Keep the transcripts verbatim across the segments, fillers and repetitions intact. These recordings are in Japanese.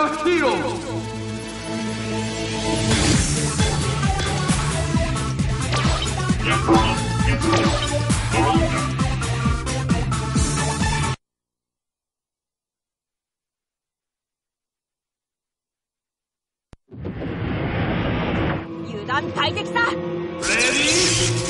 your heroes! 유단 발격사! Ready?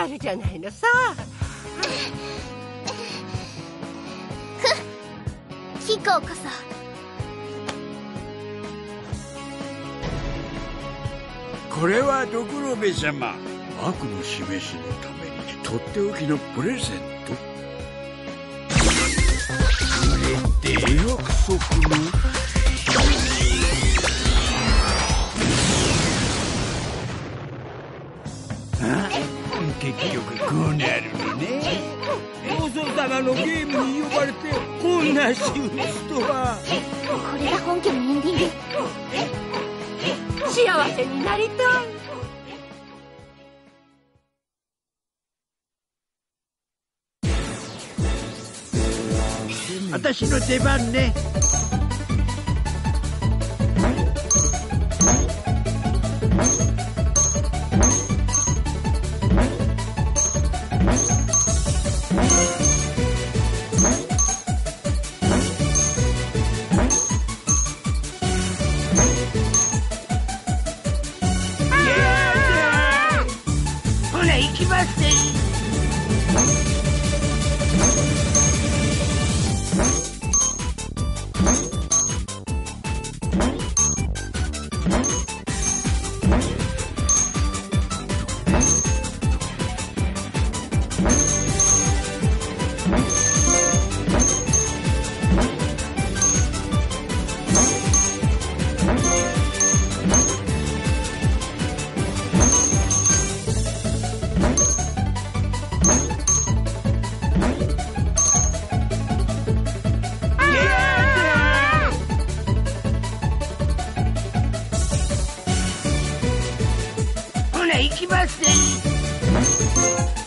あるじゃないのさ。ふっ、聞こうこそ。これはドクロベ様、悪の示しのためにとっておきのプレゼント。これって約束の？結局こうなるのね。王孫様のゲームに呼ばれてこんな仕打ちとは。これが本家のエンディング。幸せになりたい。私の出番ね。行きますね。